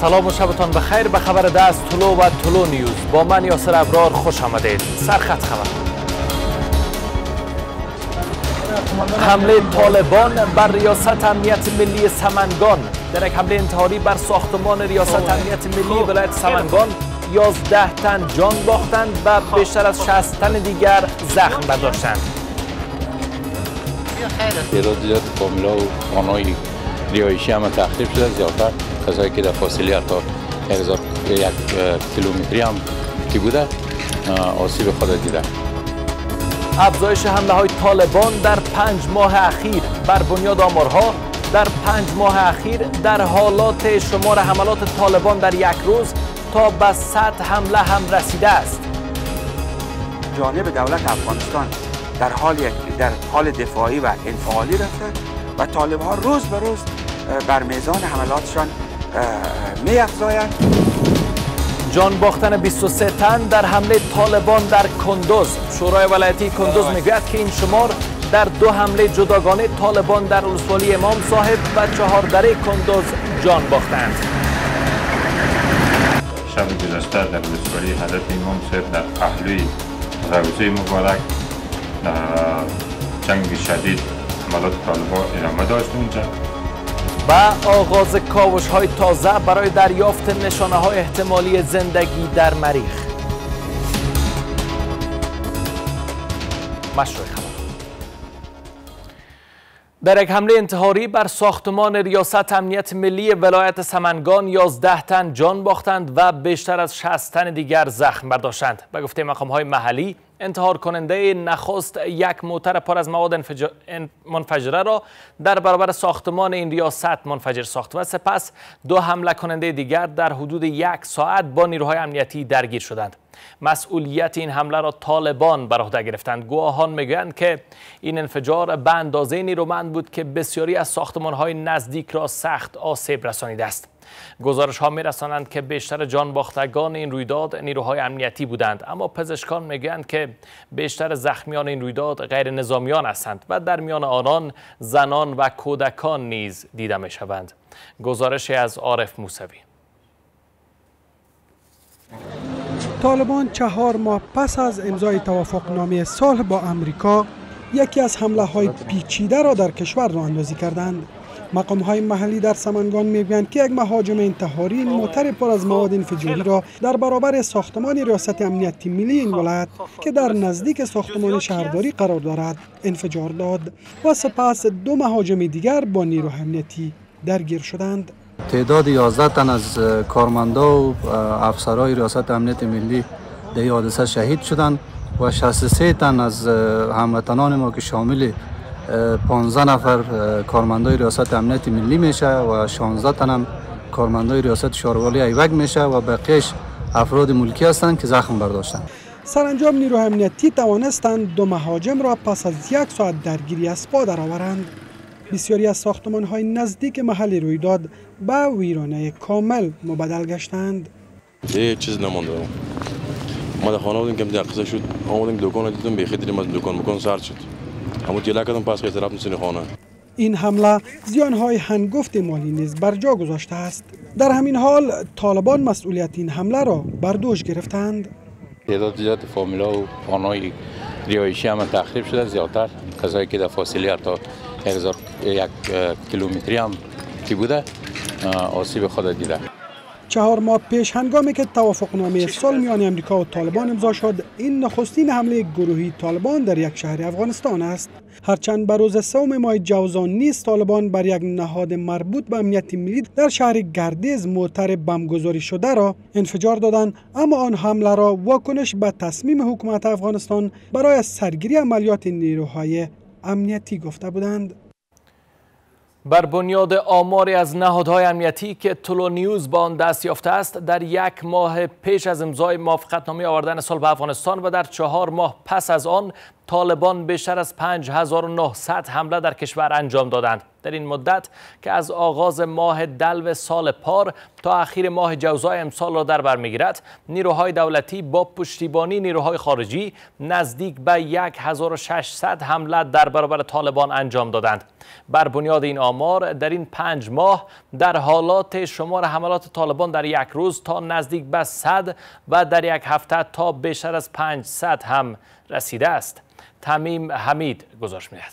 سلام و شبتان بخیر. به خبر ده از تولو و تولو نیوز با من یاسر ابرار خوش آمدید. سرخط خبر: حمله طالبان بر ریاست امنیت ملی سمنگان. در یک حمله انتحاری بر ساختمان ریاست امنیت ملی ولایت سمنگان 11 تن جان باختند و بیشتر از 60 تن دیگر زخم برداشتند. ایرادیات کاملا و خانه‌های ریایشی هم تخریب شده، زیادتر کسایی که در فاصله تا 1000 کیلومتری هم که بوده آسیب خود دیده. افزایش حمله های طالبان در 5 ماه اخیر. بر بنیاد آمارها در 5 ماه اخیر در حالات شمار حملات طالبان در یک روز تا به 100 حمله هم رسیده است. جانب دولت افغانستان در حال دفاعی و انفعالی رفتند و طالب ها روز به روز بر میزان حملاتشان می افزایند. جان باختن 23 تن در حمله طالبان در کندوز. شورای ولایتی کندوز میگوید که این شمار در 2 حمله جداگانه طالبان در ولسوالی امام صاحب و 4 دره کندوز جان باختند. شب گذشته در ولسوالی حضرت امام صاحب در پهلوی روزه مبارک جنگ شدید حملات طالبان ادامه داشت اونجا. و آغاز کاوش‌های تازه برای دریافت نشانه‌های احتمالی زندگی در مریخ. مشروع خبر: در یک حمله انتحاری بر ساختمان ریاست امنیت ملی ولایت سمنگان 11 تن جان باختند و بیشتر از 60 تن دیگر زخم برداشتند. به گفته مقام‌های محلی، انتحار کننده نخست یک موتر پر از مواد منفجره را در برابر ساختمان این ریاست منفجر ساخت و سپس 2 حمله کننده دیگر در حدود 1 ساعت با نیروهای امنیتی درگیر شدند. مسئولیت این حمله را طالبان بر عهده گرفتند. گواهان میگویند که این انفجار به اندازه نیرومند بود که بسیاری از ساختمان‌های نزدیک را سخت آسیب رسانیده است. گزارش ها می رسانند که بیشتر جان باختگان این رویداد نیروهای امنیتی بودند، اما پزشکان میگویند که بیشتر زخمیان این رویداد غیر نظامیان هستند و در میان آنان زنان و کودکان نیز دیده می شوند. گزارشی از عارف موسوی: طالبان 4 ماه پس از امضای توافقنامه صلح با امریکا یکی از حمله های پیچیده را در کشور راه اندازی کردند. مقام های محلی در سمنگان میگویند که یک مهاجم انتحاری موتر پر از مواد انفجاری را در برابر ساختمان ریاست امنیت ملی این ولایت که در نزدیک ساختمان شهرداری قرار دارد انفجار داد و سپس 2 مهاجم دیگر با نیروهای امنیتی درگیر شدند. تعداد 11 تن از کارمندا و افسرهای ریاست امنیت ملی در این حادثه شهید شدند و 63 تن از هموطنان ما که شامل 15 نفر کارمندای ریاست امنیت ملی میشه و 16 تن هم کارمندای ریاست شاروالی ایوک میشه و بقیهش افراد ملکی هستند که زخم برداشتند. سرانجام نیروهای امنیتی توانستند 2 مهاجم را پس از 1 ساعت درگیری از پا درآورند. بسیاری از ساختمان‌های نزدیک محل رویداد به ویرانه کامل مبدل گشتند. هیچ چیز نمانده. ما در خانه بودیم که در قصه شد، آمدیم دکان دیدیم به خیلی از دکان سرد شد. این حمله زیانهای هنگفت مالی نیز بر جا گذاشته است. در همین حال طالبان مسئولیت این حمله را بر دوش گرفتند. تعداد زیاد فامیلا و خانه‌های ریایشی هم تخریب شده، زیادتر کسایی که در فاصله تا 1000 کیلومتری هم که بوده آسیب خود دیده. 4 ماه پیش هنگامی که توافقنامه صلح میان امریکا و طالبان امضا شد، این نخستین حمله گروهی طالبان در یک شهر افغانستان است. هرچند به روز 3 ماه جوزان نیز طالبان بر یک نهاد مربوط به امنیت ملی در شهر گردیز موتر بمبگذاری شده را انفجار دادند، اما آن حمله را واکنش به تصمیم حکومت افغانستان برای سرگیری عملیات نیروهای امنیتی گفته بودند. بر بنیاد آماری از نهادهای امنیتی که تولو نیوز با آن دست یافته است، در 1 ماه پیش از امضای موافقتنامه آوردن صلح به افغانستان و در 4 ماه پس از آن طالبان بیشتر از 5900 حمله در کشور انجام دادند. در این مدت که از آغاز ماه دلو سال پار تا اخیر ماه جوزای امسال را در بر میگیرد، نیروهای دولتی با پشتیبانی نیروهای خارجی نزدیک به 1600 حمله در برابر طالبان انجام دادند. بر بنیاد این آمار در این 5 ماه در حالات شمار حملات طالبان در یک روز تا نزدیک به 100 و در یک هفته تا بیشتر از 500 هم رسیده است. تمیم حمید گزارش می‌دهد.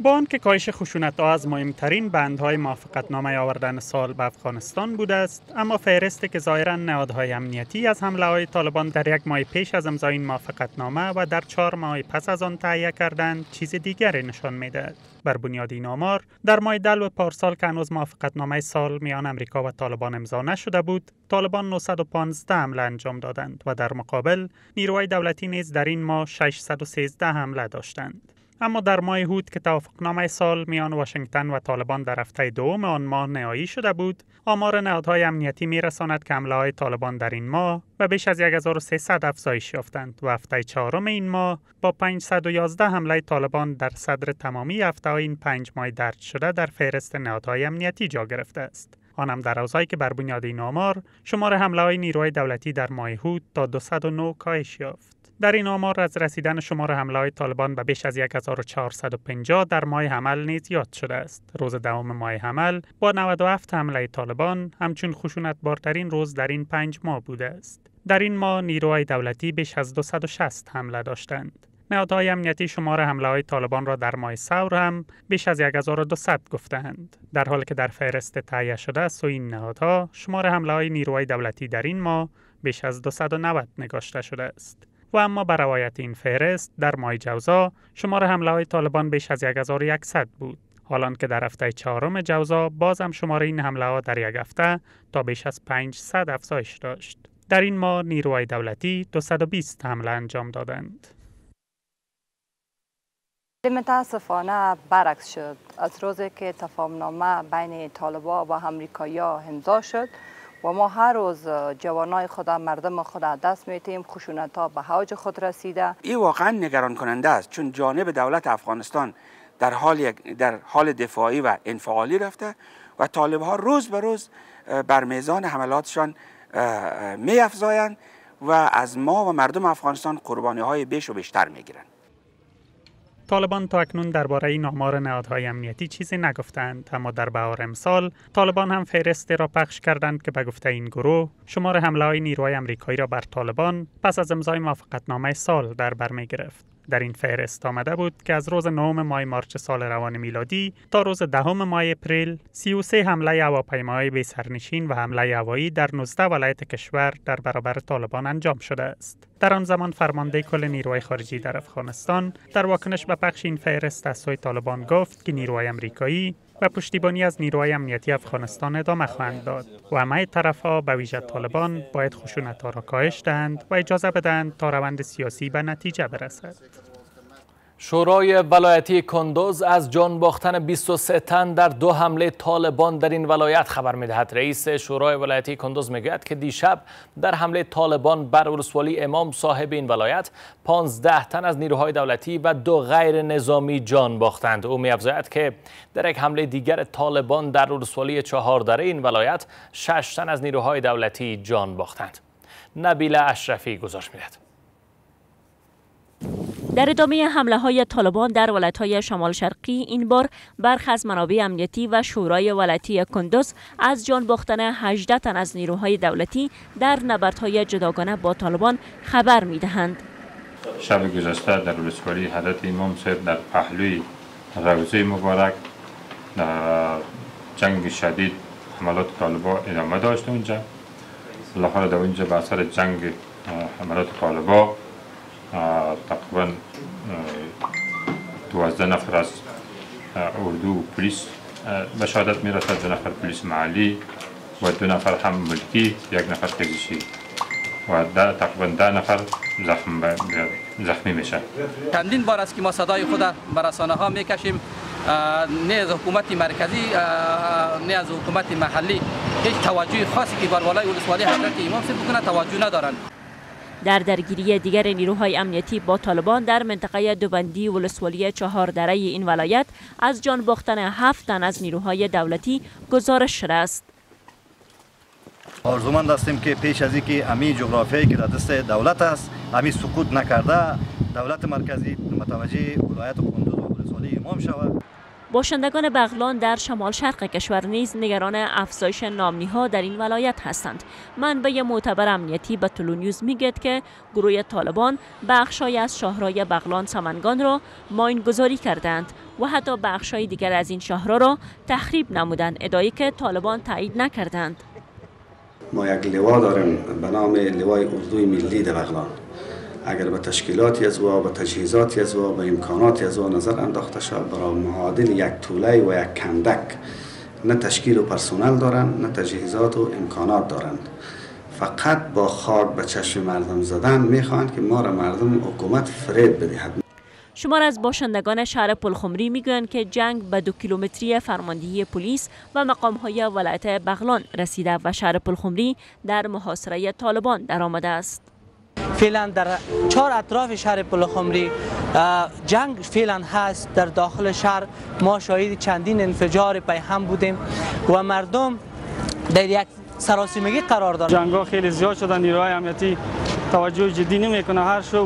با آنکه کاهش خشونت‌ها از مهمترین بندهای موافقتنامه آوردن سال به افغانستان بوده است، اما فهرستی که ظاهرا نهادهای امنیتی از حمله‌های طالبان در 1 ماه پیش از امضای این موافقتنامه و در 4 ماه پس از آن تهیه کردند، چیز دیگری نشان می‌دهد. بر بنیاد این آمار، در ماه دلو پارسال که هنوز موافقتنامه سال میان آمریکا و طالبان امضا نشده بود، طالبان 915 حمله انجام دادند و در مقابل نیروهای دولتی نیز در این ماه 613 حمله داشتند. اما در ماه هود که توافقنامه سال میان واشنگتن و طالبان در هفته دوم آن ماه نهایی شده بود، آمار نهادهای امنیتی میرساند که حمله‌های طالبان در این ماه و بیش از 1300 افزایش یافتند و هفته چهارم این ماه با 511 حمله طالبان در صدر تمامی هفته‌های این 5 ماه درج شده در فهرست نهادهای امنیتی جا گرفته است. آنم در روزهایی که بر بنیاد این آمار شمار حمله‌های نیروهای دولتی در ماه هود تا 209 کاهش یافت. در این آمار از رسیدن شمار حمله‌های طالبان به بیش از 1450 در ماه حمل نیز یاد شده است. روز دوم ماه حمل با 97 حمله طالبان همچون خشونت‌بارترین روز در این 5 ماه بوده است. در این ماه نیروهای دولتی بیش از 260 حمله داشتند. نهادهای امنیتی شمار حمله‌های طالبان را در ماه سور هم بیش از 1200 گفته‌اند، در حالی که در فهرست تهیه شده از سوی این نهادها شمار حمله‌های نیروهای دولتی در این ماه بیش از 290 نگاشته شده است. و اما بر روایت این فهرست در ماه جوزا شمار حمله‌های طالبان بیش از 1100 بود، حالان که در هفته چهارم جوزا باز هم شمار این حمله‌ها در یک هفته تا بیش از 500 افزایش داشت. در این ماه نیروهای دولتی 220 حمله انجام دادند. متاسفانه برعکس شد. از روزی که تفاهمنامه بین طالبان و امریکایی‌ها امضا شد و ما هر روز جوانای خود مردم خود دست می‌دهیم، خشونت‌ها به اوج خود رسیده. این واقعا نگران کننده است، چون جانب دولت افغانستان در حال دفاعی و انفعالی رفته و طالب‌ها روز به روز بر میزان حملاتشان می‌افزایند و از ما و مردم افغانستان قربانی‌های بیش و بیشتر می‌گیرند. طالبان تا اکنون درباره این آمار نهادهای امنیتی چیزی نگفتند، اما در بهار امسال طالبان هم فهرستی را پخش کردند که به گفته این گروه شمار حمله‌های نیروهای آمریکایی را بر طالبان پس از امضای موافقتنامه سال در بر می‌گرفت. در این فهرست آمده بود که از روز 9 ماه مارچ سال روان میلادی تا روز 10 ماه اپریل 33 حمله هواپیماهای بی‌سرنشین و حمله هوایی در 19 ولایت کشور در برابر طالبان انجام شده است. در آن زمان فرمانده کل نیروهای خارجی در افغانستان در واکنش به پخش این فهرست از سوی طالبان گفت که نیروهای آمریکایی و پشتیبانی از نیروهای امنیتی افغانستان ادامه خواهند داد و همه طرفها به ویژه طالبان باید خشونت‌ها را کاهش دهند و اجازه بدهند تا روند سیاسی به نتیجه برسد. شورای ولایتی کندوز از جان باختن 23 تن در 2 حمله طالبان در این ولایت خبر می‌دهد. رئیس شورای ولایتی کندوز می‌گوید که دیشب در حمله طالبان بر ولسوالی امام صاحب این ولایت 15 تن از نیروهای دولتی و 2 غیر نظامی جان باختند. او می‌افزاید که در یک حمله دیگر طالبان در ولسوالی 4 دره این ولایت 6 تن از نیروهای دولتی جان باختند. نبیله اشرفی گزارش می‌دهد. در ادامه حمله‌های طالبان در ولایت‌های شمال شرقی، این بار برخی از منابع امنیتی و شورای ولایتی کندوز از جان باختن 18 تن از نیروهای دولتی در نبردهای جداگانه با طالبان خبر می‌دهند. شب گذشته در ولسوالی حضرت امام صاحب در پهلوی روزه مبارک جنگ شدید حملات طالبان ادامه داشت. اونجا لحاظ در اونجا به اثر جنگ حملات طالبان تقریبا 12 نفر از اردو و پلیس به شهادت میرسد، 2 نفر پلیس محلی و 2 نفر هم ملکی، 1 نفر تجریشی و تقریبا 10 نفر زخمی میشه. چندین بار است که ما صدای خود به رسانه ها میکشیم، نه از حکومت مرکزی نه از حکومت محلی هیچ توجه خاصی که بر بالای ولسوالی حضرت امام صاحب بکنه توجه ندارند. در درگیری دیگر نیروهای امنیتی با طالبان در منطقه دوبندی ولسوالی چهار دره این ولایت از جان باختن 7 تن از نیروهای دولتی گزارش شده است. آرزومند هستیم که پیش از اینکه امی جغرافیایی که در دست دولت است امی سقوط نکرده دولت مرکزی متوجه ولایت کندوز و ولسوالی امام شود. باشندگان بغلان در شمال شرق کشور نیز نگران افزایش ناملی‌ها در این ولایت هستند. منبع معتبر امنیتی به تولو نیوز میگوید که گروه طالبان بخشای از شهرهای بغلان سمنگان را ماین‌گذاری کردند و حتی بخشای دیگر از این شهرها را تخریب نمودند، ادعایی که طالبان تایید نکردند. ما یک لوا داریم به نام لوای اردوی ملی در بغلان. اگر به تشکیلاتی از و به تجهیزاتی از و به امکاناتی از و نظر انداخته شد، برای معادل یک توله و یک کندک نه تشکیل و پرسنل دارند نه تجهیزات و امکانات دارند، فقط با خاک به چشم مردم زدن میخواهند که ما را مردم حکومت فرید بدهد. شمار از باشندگان شهر پلخمری میگویند که جنگ به 2 کیلومتری فرماندهی پلیس و مقامهای ولایت بغلان رسیده و شهر پلخمری در محاصره طالبان درآمده است. فعلا در 4 اطراف شهر پلخمری جنگ فعلا هست. در داخل شهر ما شاهد چندین انفجار پیهم بودیم و مردم در یک سراسیمگی قرار دارند. جنگ‌ها خیلی زیاد شدن، نیروهای امنیتی توجه جدی نمی‌کنه، هر شب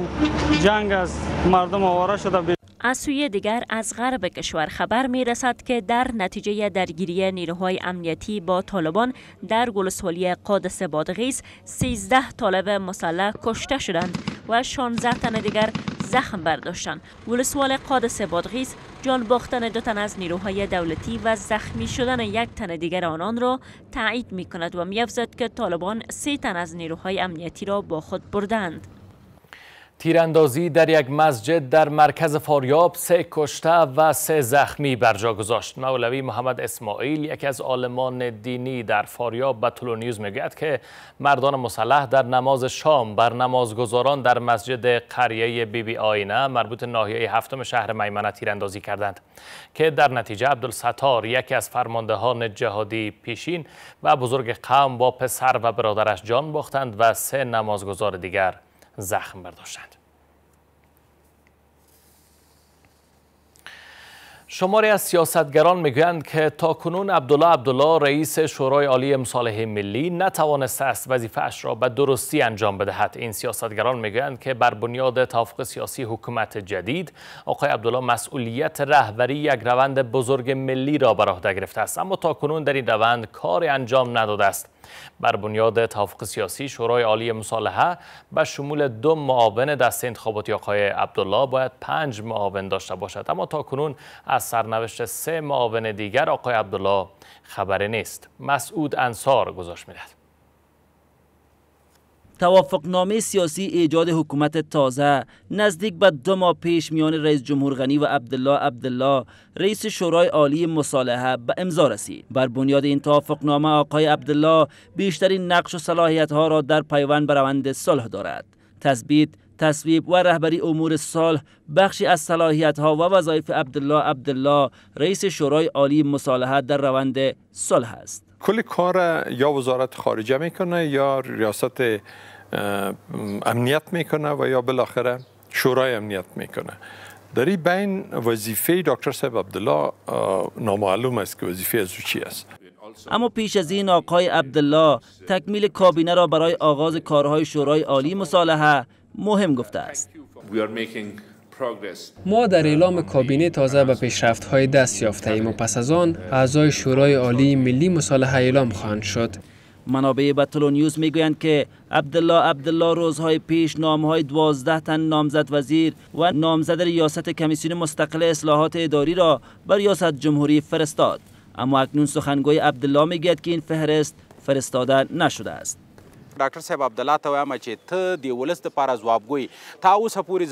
جنگ است، مردم آواره شده. از سوی دیگر از غرب کشور خبر می رسد که در نتیجه درگیری نیروهای امنیتی با طالبان در ولسوالی قادس بادغیس 13 طالب مسلح کشته شدند و 16 تن دیگر زخم برداشتند. ولسوال قادس بادغیس جان باختن 2 تن از نیروهای دولتی و زخمی شدن 1 تن دیگر آنان را تایید می کند و می افزاید که طالبان 3 تن از نیروهای امنیتی را با خود بردند. تیراندازی در یک مسجد در مرکز فاریاب 3 کشته و 3 زخمی بر جا گذاشت. مولوی محمد اسماعیل یکی از عالمان دینی در فاریاب به تولو نیوز میگوید که مردان مسلح در نماز شام بر نمازگزاران در مسجد قریه بیبی آینه مربوط ناحیه 7 شهر میمنه تیراندازی کردند که در نتیجه عبدالستار یکی از فرماندهان جهادی پیشین و بزرگ قوم با پسر و برادرش جان باختند و 3 نمازگزار دیگر زخم برداشتند. شماری از سیاستگران میگویند که تاکنون عبدالله رئیس شورای عالی مصالحه ملی نتوانسته است وظیفه‌اش را به درستی انجام بدهد. این سیاستگران میگویند که بر بنیاد توافق سیاسی حکومت جدید آقای عبدالله مسئولیت رهبری یک روند بزرگ ملی را بر عهده گرفته است، اما تاکنون در این روند کار انجام نداده است. بر بنیاد توافق سیاسی شورای عالی مصالحه به شمول 2 معاون دسته انتخاباتی آقای عبدالله باید 5 معاون داشته باشد، اما تاکنون از سرنوشت 3 معاون دیگر آقای عبدالله خبری نیست. مسعود انصار گزارش می‌دهد. توافقنامه سیاسی ایجاد حکومت تازه نزدیک به 2 ماه پیش میان رئیس جمهور غنی و عبدالله رئیس شورای عالی مصالحه به امضا رسید. بر بنیاد این توافقنامه آقای عبدالله بیشترین نقش و صلاحیت‌ها را در پیوند به روند صلح دارد. تثبیت، تصویب و رهبری امور صلح بخشی از صلاحیت‌ها و وظایف عبدالله رئیس شورای عالی مصالحه در روند صلح است. کل کار یا وزارت خارجه میکنه یا ریاست امنیت میکنه و یا بالاخره شورای امنیت میکنه. در این بین وظیفه دکتر صاحب عبدالله نامعلوم است که وظیفه از او چی است. اما پیش از این آقای عبدالله تکمیل کابینه را برای آغاز کارهای شورای عالی مصالحه مهم گفته است. ما در اعلام کابینه تازه به پیشرفت‌های دست یافته‌ایم و پس از آن اعضای شورای عالی ملی مصالحه اعلام خواهند شد. منابع تولو نیوز میگویند که عبدالله روزهای پیش نام‌های 12 تن نامزد وزیر و نامزد ریاست کمیسیون مستقل اصلاحات اداری را بر ریاست جمهوری فرستاد، اما اکنون سخنگوی عبدالله میگوید که این فهرست فرستاده نشده است. ډاکټر صاحب عبدالله ته وایم چې ته د ولس لپاره ځوابګوی تا اوسه پورې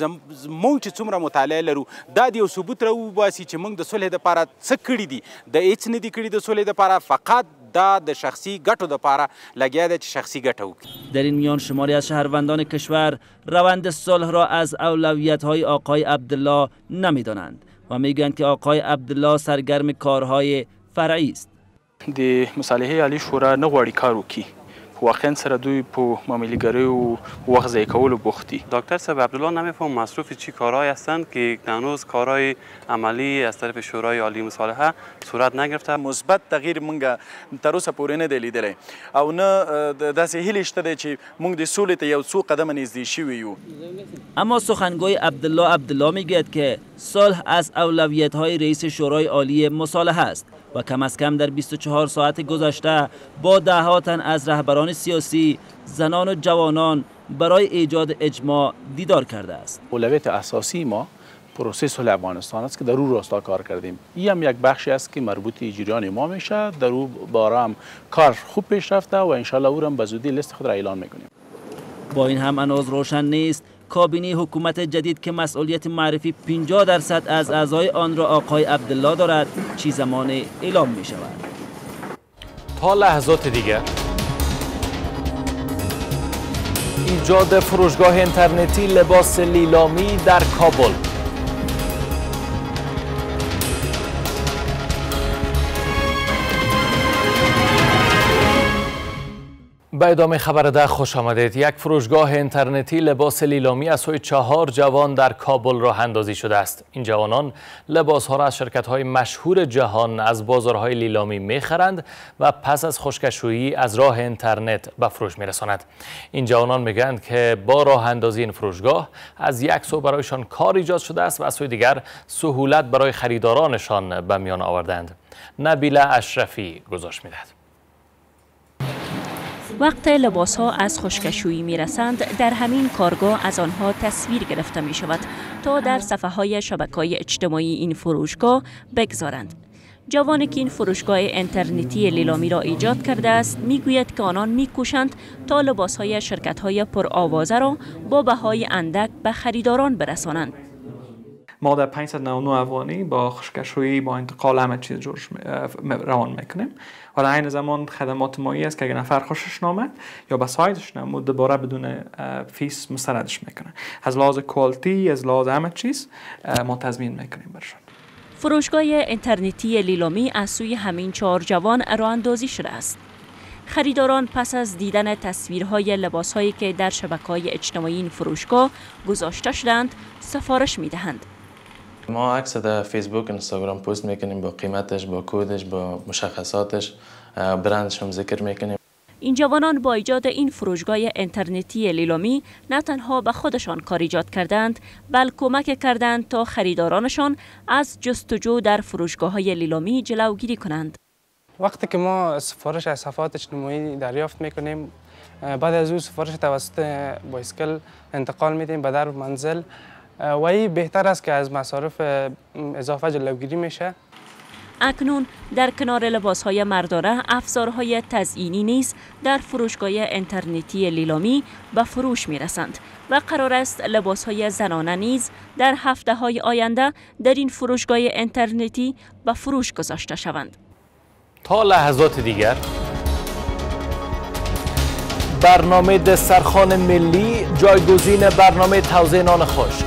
موږ چې څومره مطالعه لرو دا د یو ثبوت راوباسي چې موږ د صلح لپاره څه کړي دي، د هیڅ نه دي کړي د صلح لپاره، فقط دا د شخصي ګټو لپاره لګیا دی چې شخصي ګټه وکړي. در این میان شماری از شهروندان کشور روند صلح را از اولویت‌های آقای عبدالله نمی‌دانند و میگویند که آقای عبدالله سرگرم کارهای فرعی است. د مصالحه عالی شورا نه غواړي کار وکړي واقعا سر دوی پو معامله‌گری و وقت ضایع کولو بوختی. دکتر صاحب عبدالله نمیفهم مصروف چی کارهایی هستند که هنوز کارهای عملی از طرف شورای عالی مصالحه صورت نگرفته. مثبت تغییر مونږه تر اوسه پورې نه دی لیدلی او نه داسې هیله شته دی چې مونږ د سولې ته یو څو قدمه نږدې شوي یو. اما سخنگوی عبدالله عبدالله میگوید که صلح از اولویت‌های رئیس شورای عالی مصالحه است و کم از کم در 24 ساعت گذشته با ده‌ها تن از رهبران سیاسی، زنان و جوانان برای ایجاد اجماع دیدار کرده است. اولویت اساسی ما پروسه صلح افغانستان است که در او راستا کار کردیم. این هم یک بخشی است که مربوط جریان ما میشه، در او باره هم کار خوب پیش رفته و انشالله او را به زودی لیست خود را اعلان میکنیم. با این هم هنوز روشن نیست کابینه حکومت جدید که مسئولیت معرفی 50% از اعضای آن را آقای عبدالله دارد چه زمانی اعلام می شود. تا لحظات دیگر ایجاد فروشگاه اینترنتی لباس لیلامی در کابل. به ادامه خبر ده خوش آمدید. یک فروشگاه اینترنتی لباس لیلامی از سوی 4 جوان در کابل راه اندازی شده است. این جوانان لباس‌ها را از شرکت‌های مشهور جهان از بازارهای لیلامی می‌خرند و پس از خشکشویی از راه اینترنت به فروش می‌رسانند. این جوانان میگویند که با راه اندازی این فروشگاه از یک سو برایشان کار ایجاد شده است و از سوی دیگر سهولت برای خریدارانشان به میان آوردند. نبیله اشرفی گزارش می‌دهد. وقت لباس ها از خشکشویی می رسند در همین کارگاه از آنها تصویر گرفته می شود تا در صفحه های شبکه‌های اجتماعی این فروشگاه بگذارند. جوانی که این فروشگاه اینترنتی لیلامی را ایجاد کرده است میگوید که آنان میکوشند تا لباس های شرکت های پرآوازه را با بهای اندک به خریداران برسانند. ما در 599 افغانی با خشکشویی با انتقال همه چیز جورش روان میکنیم و در عین زمان خدمات مایی است که اگر نفر خوشش نامد یا به سایتش نمود دوباره بدون فیس مستردش میکنه. از لحاظ کوالتی از لحاظ همه چیز ما تضمین میکنیم برشون. فروشگاه اینترنتی لیلامی از سوی همین 4 جوان راه اندازی شده است. خریداران پس از دیدن تصویرهای لباسهایی که در شبکه‌های اجتماعی این فروشگاه گذاشته شدند سفارش میدهند. ما عکس در فیسبوک اینستاگرام پست میکنیم با قیمتش، با کودش، با مشخصاتش، برندش هم ذکر میکنیم. این جوانان با ایجاد این فروشگاه اینترنتی لیلامی نه تنها به خودشان کار ایجاد کردند بلکه کمک کردند تا خریدارانشان از جستجو در فروشگاه‌های لیلامی جلوگیری کنند. وقتی که ما سفارش از صفحات اجتماعی دریافت میکنیم بعد از او سفارش توسط بایسکل انتقال میدیم به در منزل و این بهتر است که از مصارف اضافه جلوگیری میشه. اکنون در کنار لباسهای مردانه افزارهای تزیینی نیز در فروشگاه اینترنتی لیلامی به فروش میرسند و قرار است لباسهای زنانه نیز در هفته‌های آینده در این فروشگاه اینترنتی به فروش گذاشته شوند. تا لحظات دیگر برنامه دسترخوان ملی جایگزین برنامه توزیع نان خشک.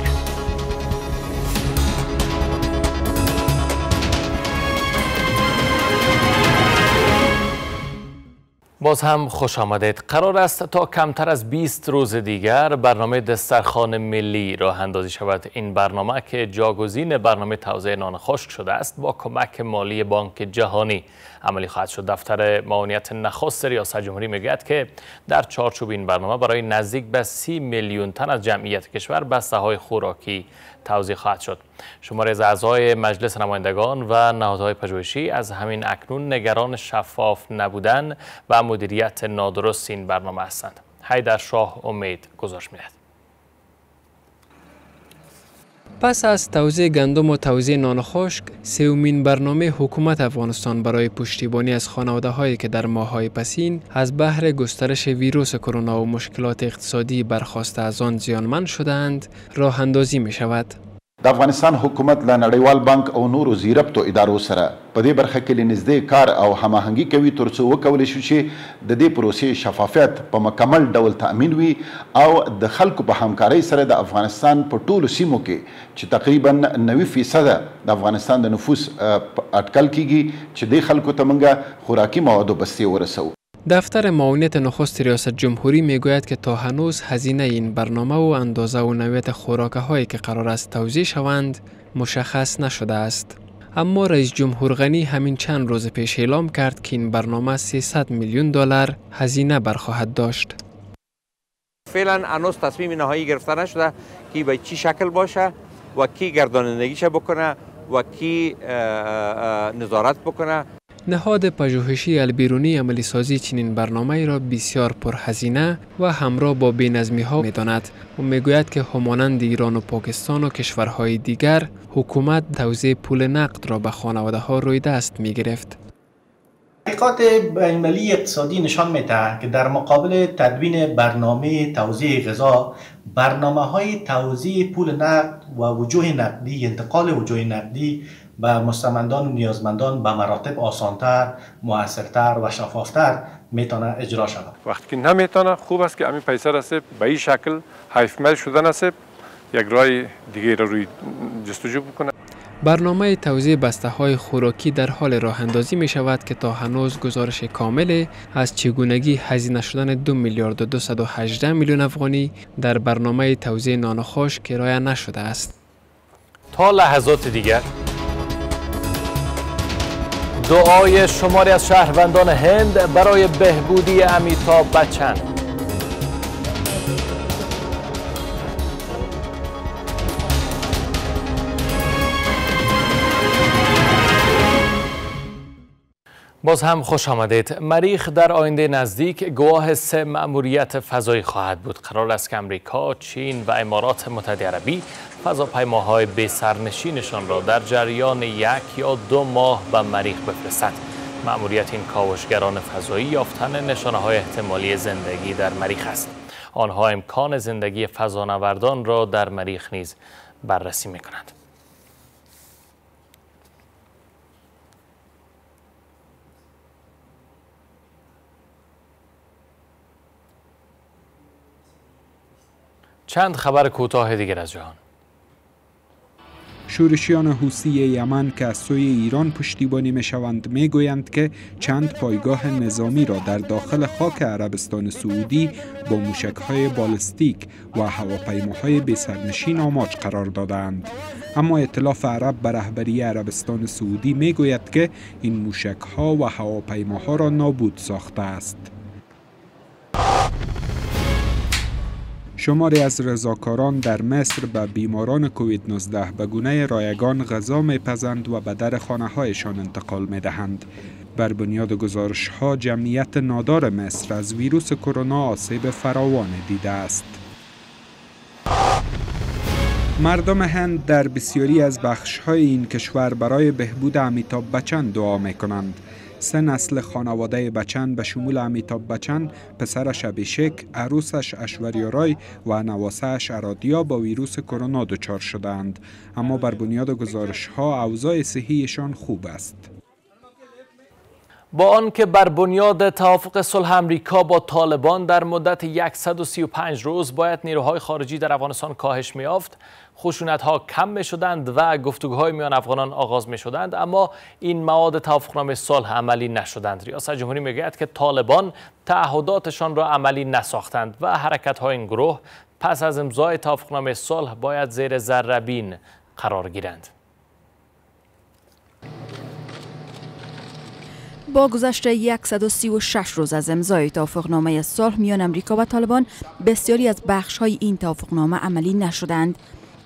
باز هم خوش آمدید. قرار است تا کمتر از 20 روز دیگر برنامه دسترخوان ملی راه اندازی شود. این برنامه که جاگزین برنامه توزیع نان خشک شده است با کمک مالی بانک جهانی عملی خواهد شد. دفتر معاونیت نخست ریاست جمهوری میگوید که در چارچوب این برنامه برای نزدیک به 30 میلیون تن از جمعیت کشور بسته‌های خوراکی توزیع خواهد شد. شماره از اعضای مجلس نمایندگان و نهادهای پژوهشی از همین اکنون نگران شفاف نبودن و مدیریت نادرست این برنامه هستند. حیدر شاه امید گزارش می‌دهد. پس از توزیع گندم و توزیع نان خشک، سومین برنامه حکومت افغانستان برای پشتیبانی از خانواده‌هایی که در ماه‌های پسین از بحر گسترش ویروس کرونا و مشکلات اقتصادی برخواسته از آن زیانمند شدند، راه اندازی می‌شود. د افغانستان حکومت له نړیوال بانک او نورو زیربطو ادارو سره په دې برخه کې نږدې کار او هماهنګي کوي ترڅو وکولی شي چې د دې پروسې شفافیت په مکمل ډول تأمین وي او د خلکو په همکارۍ سره د افغانستان په ټولو سیمو کې چې تقریبا 90% د افغانستان د نفوس اټکل کیږي چې د خلکو ته موږ خوراکي موادو بسته ورسوو. دفتر معاونت نخست ریاست جمهوری میگوید که تا هنوز هزینه این برنامه و اندازه و نوعیت خوراک‌هایی که قرار است توزیع شوند مشخص نشده است. اما رئیس جمهور غنی همین چند روز پیش اعلام کرد که این برنامه 300 میلیون دلار هزینه برخواهد داشت. فعلا هنوز تصمیم نهایی گرفته نشده که به چی شکل باشه و کی گردانندگیش بکنه و کی نظارت بکنه. نهاد پژوهشی البیرونی عملی سازی چنین برنامه را بسیار پرهزینه و همراه با بی‌نظمی‌ها می‌داند و می‌گوید که همانند ایران و پاکستان و کشورهای دیگر حکومت توزیع پول نقد را به خانواده‌ها روی دست می‌گرفت. تحقیقات بین‌المللی اقتصادی نشان می‌دهد که در مقابل تدوین برنامه توزیع غذا، برنامه‌های توزیع پول نقد و وجوه نقدی، انتقال وجوه نقدی به مستمندان و نیازمندان به مراتب آسانتر، مؤثرتر و شفافتر میتونه اجرا شود. وقتی که نمیتونه، خوب است که همین پیسه را به این شکل حیفمل شدن است یک راه دیگه را روی جستجو بکنه. برنامه توزیع بسته‌های خوراکی در حال راه اندازی می شود که تا هنوز گزارش کامل از چگونگی هزینه شدن 2,218 میلیون افغانی در برنامه توزیع نان خشک کرایه نشده است. تا لحظات دیگر دعای شماری از شهروندان هند برای بهبودی امیتاب بچن. باز هم خوش آمدید. مریخ در آینده نزدیک گواه 3 مأموریت فضایی خواهد بود. قرار است که امریکا، چین و امارات متحده عربی فضاپیماهای به سرنشینشان را در جریان 1 یا 2 ماه به مریخ بفرستند. مأموریت این کاوشگران فضایی یافتن نشانه‌های احتمالی زندگی در مریخ است. آنها امکان زندگی فضانوردان را در مریخ نیز بررسی می‌کنند. چند خبر کوتاه دیگر از جهان. شورشیان حوثی یمن که از سوی ایران پشتیبانی میشوند میگویند که چند پایگاه نظامی را در داخل خاک عربستان سعودی با موشک‌های بالستیک و هواپیماهای بسرنشین آماج قرار دادند. اما ائتلاف عرب به رهبری عربستان سعودی میگوید که این موشک‌ها و هواپیماها را نابود ساخته است. شماری از رضاکاران در مصر به بیماران کووید 19 به گونه رایگان غذا میپزند و به در خانه هایشان انتقال میدهند. بر بنیاد گزارش ها جمعیت نادار مصر از ویروس کرونا آسیب فراوان دیده است. مردم هند در بسیاری از بخش های این کشور برای بهبود امیتاب بچن دعا میکنند. 3 نسل خانواده بچن به شمول امیتاب بچن، پسرش ابیشک، عروسش اشوریارای و نواسه‌اش ارادیا با ویروس کرونا دچار شدند، اما بر بنیاد گزارش‌ها اوضاع صحیشان خوب است. با آنکه بر بنیاد توافق صلح امریکا با طالبان در مدت 135 روز باید نیروهای خارجی در افغانستان کاهش می‌یافت، خشونت‌ها کم می‌شدند و گفتگوهای میان افغانان آغاز می‌شدند، اما این مواد توافقنامه صلح عملی نشدند. ریاست جمهوری می‌گوید که طالبان تعهداتشان را عملی نساختند و حرکت‌های این گروه پس از امضای توافقنامه صلح باید زیر ذره‌بین قرار گیرند. با گذشت 136 روز از امضای توافقنامه صلح میان امریکا و طالبان، بسیاری از بخش‌های این توافقنامه عملی نشدند.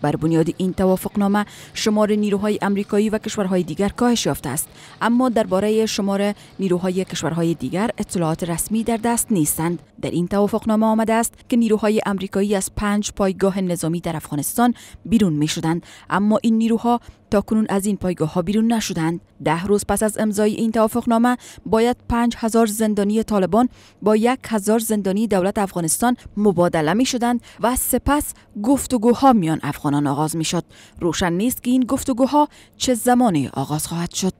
بر بنیاد این توافقنامه شمار نیروهای امریکایی و کشورهای دیگر کاهش یافته است، اما درباره شمار نیروهای کشورهای دیگر اطلاعات رسمی در دست نیستند. در این توافقنامه آمده است که نیروهای امریکایی از 5 پایگاه نظامی در افغانستان بیرون می شدند، اما این نیروها تاکنون از این پایگاه‌ها بیرون نشدند. 10 روز پس از امضای این توافقنامه باید 5000 زندانی طالبان با 1000 زندانی دولت افغانستان مبادله می‌شدند و سپس گفتگوها میان افغانان آغاز می‌شد. روشن نیست که این گفتگوها چه زمانی آغاز خواهد شد.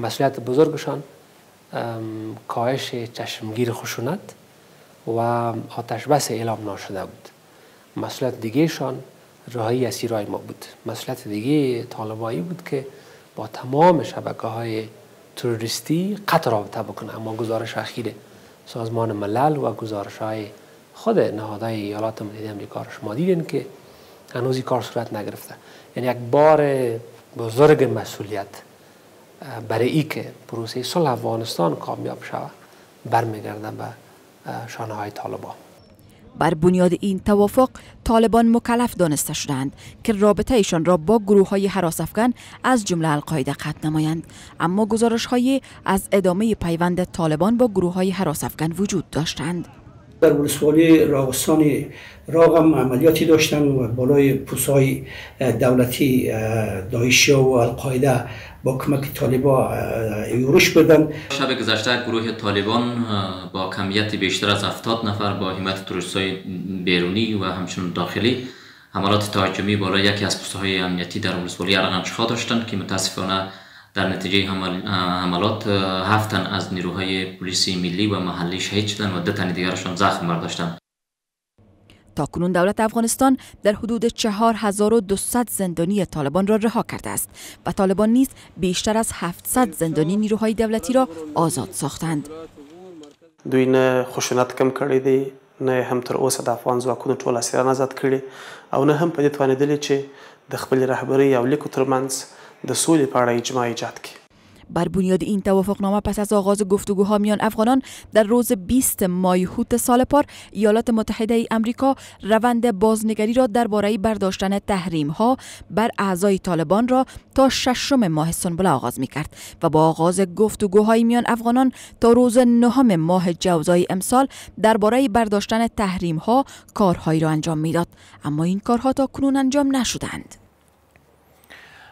مسئولیت بزرگشان کاهش چشمگیر خشونت و آتش‌بس اعلام نشده بود. مسئولیت دیگه‌شان رهایی اسیرای ما بود. مسئولیت دیگه طالبایی بود که با تمام شبکه‌های تروریستی قطر رابطه بکنه، اما گزارش اخیر سازمان ملل و گزارش‌های خود نهادهای ایالات متحده آمریکا شما دیدین که هنوز این کار صورت نگرفته. یعنی یک بار بزرگ مسئولیت برای ای که پروسه صلح افغانستان کامیاب شود برمیگرده به شانه های طالبان. بر بنیاد این توافق طالبان مکلف دانسته شدند که رابطه ایشان را با گروه های هراس افغان از جمله القاعده قطع نمایند، اما گزارش های از ادامه پیوند طالبان با گروه های هراس افغان وجود داشتند. در ولسوالی راغستان راغم عملیاتی داشتن و بالای پوسای دولتی داعشیا و القاعده با کمک طالبان یورش بدن. شب گذشته گروه طالبان با کمیت بیشتر از 70 نفر با حمایت تروریست‌های بیرونی و همچنین داخلی حملات تهاجمی بالای یکی از پوسته‌های امنیتی در ولسوالی ارغنچخا داشتند که متاسفانه در نتیجه حملات 7 تن از نیروهای پلیس ملی و محلی شهید شدند و 2 تن دیگرشان زخم برداشتند. تاکنون دولت افغانستان در حدود 4200 زندانی طالبان را رها کرده است و طالبان نیز بیشتر از 700 زندانی نیروهای دولتی را آزاد ساختند. دوی نه خشونت کم کړی دی، نه هم تر اوسه د افغان ځواکونو ټول اسیران آزاد کړي او نه هم پدې توانیدلی چې د خپل رهبری او لیکو ترمنځ د سولې په اړه اجماع ایجاد کړي. بر بنیاد این توافقنامه پس از آغاز گفتگوها میان افغانان در روز 20 مایهوت سال پار ایالات متحده ای آمریکا روند بازنگری را درباره برداشتن تحریم ها بر اعضای طالبان را تا 6 ماه سنبله آغاز می کرد و با آغاز گفتگوهای میان افغانان تا روز 9 ماه جوزای امسال درباره برداشتن تحریم ها کارهایی را انجام میداد، اما این کارها تا کنون انجام نشدند.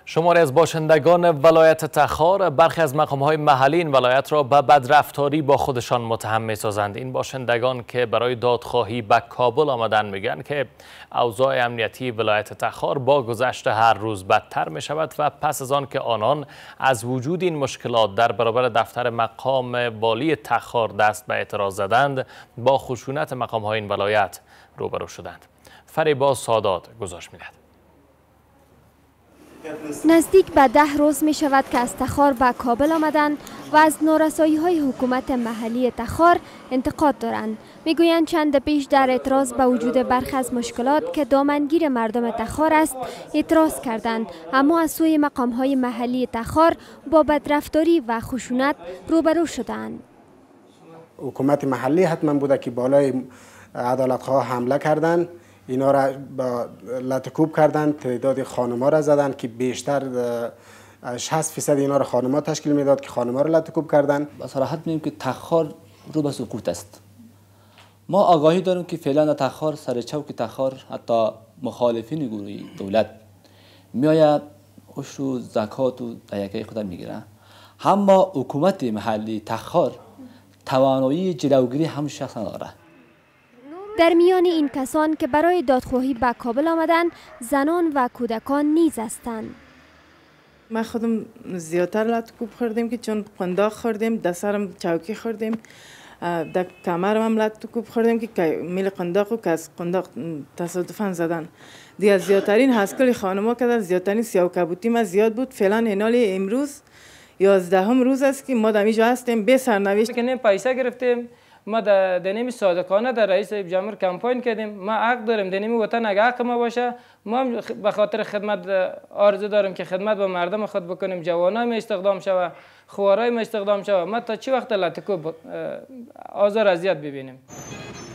شماری از باشندگان ولایت تخار برخی از مقام‌های محلی این ولایت را به بدرفتاری با خودشان متهم می‌سازند. این باشندگان که برای دادخواهی به کابل آمدن میگن که اوضاع امنیتی ولایت تخار با گذشت هر روز بدتر می‌شود و پس از آن که آنان از وجود این مشکلات در برابر دفتر مقام والی تخار دست به اعتراض زدند، با خشونت مقام‌های این ولایت روبرو شدند. فریبا سادات گزارش می‌دهد. نزدیک به 10 روز می شود که از تخار به کابل آمدند و از نارسایی های حکومت محلی تخار انتقاد دارند. می گویند چند پیش در اعتراض به وجود برخی از مشکلات که دامنگیر مردم تخار است اعتراض کردند، اما از سوی مقام های محلی تخار با بدرفتاری و خشونت روبرو شدند. حکومت محلی حتما بوده که بالای عدالتخواه حمله کردند، اینا را با لطکوب کردن، تعداد خانما را زدن که بیشتر 60% اینا را خانما تشکیل میداد که خانما را لطکوب کردن. با صراحت میگیم که تخار رو به سقوط است. ما آگاهی داریم که فعلا تخار سر چوک تخار حتی مخالفین گروه دولت میآید خوش و زکات و دیکه خود میگیرن، اما حکومت محلی تخار توانایی جلوگیری هم شخص نداره. در میان این کسان که برای دادخواهی به کابل آمدند زنان و کودکان نیز هستند. ما خودم زیادتر لطکوب خوردیم که چون قنداق خوردیم، در سرم چوکی خوردیم، در کمرم لطکوب خوردیم که میل قنداق و که از قنداق تصادفاً زدن. دیگر زیادترین هسکل خانما که در زیادترین سیاه و کبوتی ما زیاد بود. فعلا هنال امروز 11 روز است که ما در اینجا هستیم به سرنوشت. پیسه گرفتیم. ما دنیمی صادقانه در رئیس جمهور کمپاین کردیم. ما حق داریم دنیمی وطن اگه حق ما باشه، ما به خاطر خدمت آرزو داریم که خدمت به مردم خود بکنیم، جوانان ما استخدام شوه، خوارای ما استخدام شوه. ما تا چی وقت لطکوب آزار اذیت ببینیم؟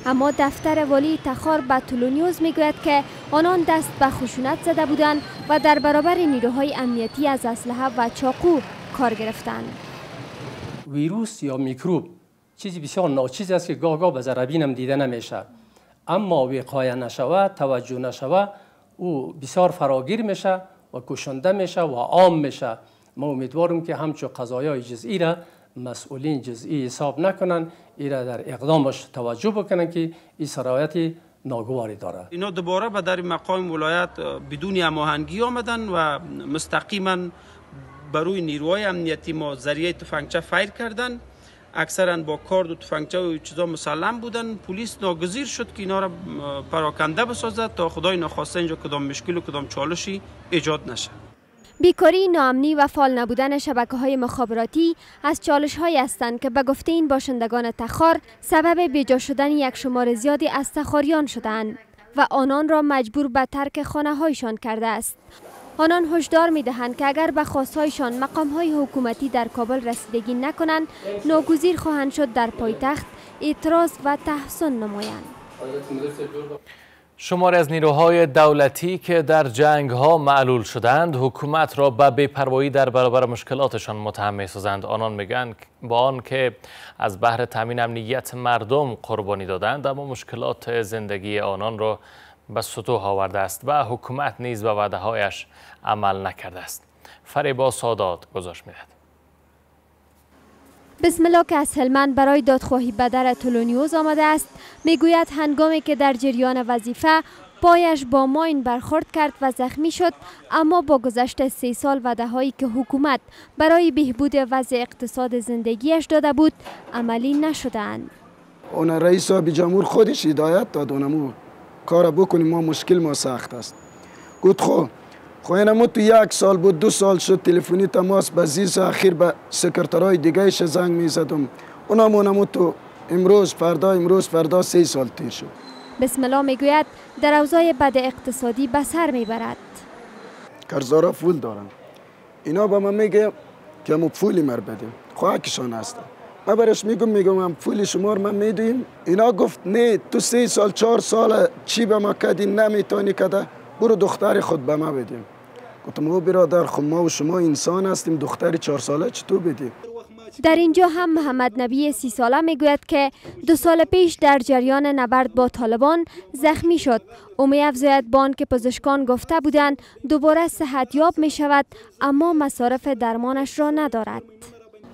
اما دفتر والی تخار به تولو نیوز میگوید که آنان دست به خشونت زده بودند و در برابر نیروهای امنیتی از اسلحه و چاقو کار گرفتند. ویروس یا میکروب چیزی بسیار ناچیز است که گاه گاه به ذره‌بین هم دیده نمیشه، اما وقایه نشود، توجه نشود، او بسیار فراگیر میشه و کشنده میشه و عام میشه. ما امیدوارم که همچو قضایای جزئی را مسئولین جزئی حساب نکنن، این را در اقدامش توجه بکنن که این سرایت ناگواری داره. اینا دوباره به در مقام ولایت بدون هماهنگی آمدن و مستقیما بر روی نیروهای امنیتی ما ذریعه تفنگچه فایر کردن. اکثرا با کارد و تفنگچه و چیزا مسلم بودن. پلیس ناگزیر شد که اینا را پراکنده بسازد تا خدای ناخواسته اینجا کدام مشکل و کدام چالشی ایجاد نشه. بیکاری، ناامنی و فعال نبودن شبکه‌های مخابراتی از چالش‌هایی هستند که به گفته این باشندگان تخار سبب بیجا شدن یک شمار زیادی از تخاریان شده‌اند و آنان را مجبور به ترک خانه‌هایشان کرده است. آنان هشدار می‌دهند که اگر به خواست‌هایشان مقام‌های حکومتی در کابل رسیدگی نکنند، ناگزیر خواهند شد در پایتخت اعتراض و تحسن نمایند. شماری از نیروهای دولتی که در جنگ‌ها معلول شدند، حکومت را به بی‌پروایی در برابر مشکلاتشان متهم می‌سازند. آنان میگن با آن که از بهر تامین امنیت مردم قربانی دادند، اما مشکلات زندگی آنان را به سطوح آورده است و حکومت نیز به وعده‌هایش عمل نکرده است. فریبا سادات گزارش می‌دهد. بسم الله که از هلمند برای دادخواهی به در تولو نیوز آمده است، میگوید هنگامی که در جریان وظیفه پایش با ماین برخورد کرد و زخمی شد، اما با گذشت 3 سال و دههایی که حکومت برای بهبود وضع اقتصاد زندگیش داده بود عملی نشدند. اون رئیس جمهور خودش هدایت داد اونمو کار بکنیم، ما مشکل ما سخت است. گفت خوینمو تو 1 سال بود 2 سال شد تلفنی تماس به زیز اخیر به سکرترهای دیگهش زنگ میزدم، اونمو تو امروز فردا 3 سال تیر شد. بسم الله میگوید در اوضاع بد اقتصادی به سر میبرد، کرزارا فول دارن، اینا به من میگه که ما پولی مر بده، خواهکشان هستن. من برش میگم من پول شما رو من میدویم، اینا گفت نه تو 3 سال 4 سال چی به ما کدی نمیتونی کده، برو دختر خود به ما بدیم. گفتم او برادر خود ما و شما انسان هستیم، دختری 4 ساله چطور بدیم؟ در اینجا هم محمد نبی 30 ساله میگوید که 2 سال پیش در جریان نبرد با طالبان زخمی شد. او می‌افزاید بان که پزشکان گفته بودند دوباره صحتیاب می شود، اما مصارف درمانش را ندارد.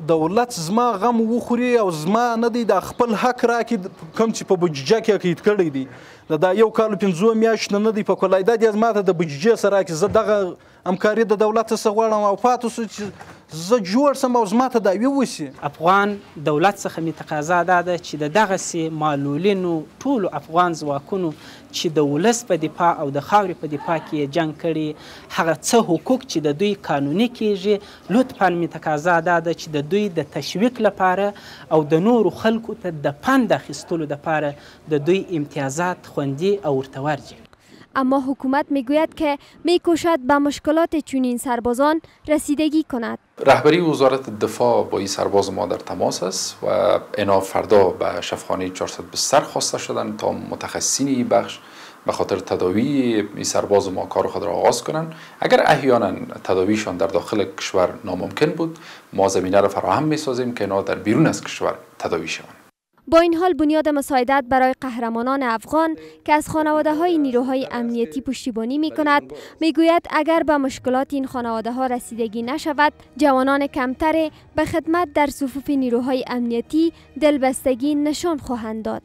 دولت زما غم وخوري او زما نه دی د خپل حق را کی کم چې په بودجه کې اقید کړی دی، دا 1 کال 5 میاشت نه دی په کولای دی زما ته د بودجه سره کې زه دغه همکاري د دولت سره غواړم او فاتو چې زه جوړ سم او زما ته دا ویوسی. افغان دولت څخه می تقاضا ده چې دغه سي معلولینو ټول افغان ځواکونو چې د ولس په دفاع او د خاورې په دفاع کې جنگ کړي، هغه څه حقوق چې د دوی قانوني کېږي لطفاً می تقاضا ده چې دوی د تشویق لپاره او د نورو خلکو ته د پند اخیستلو لپاره د دوی امتیازات خوندي او ورته ورجي. اما حکومت میگوید که میکوشد به مشکلات چنین سربازان رسیدگی کند. رهبری وزارت دفاع با این سرباز ما در تماس است و اینا فردا به شفاخانه 420 خواسته شدند تا متخصصین این بخش به خاطر تداوی این سرباز ما کار خود را آغاز کنند. اگر احیانا تداویشان در داخل کشور ناممکن بود، ما زمینه را فراهم میسازیم که اینا در بیرون از کشور تداوی شوند. با این حال بنیاد مساعدت برای قهرمانان افغان که از خانواده‌های نیروهای امنیتی پشتیبانی می‌کند، می‌گوید اگر به مشکلات این خانواده‌ها رسیدگی نشود، جوانان کمتر به خدمت در صفوف نیروهای امنیتی دلبستگی نشان خواهند داد.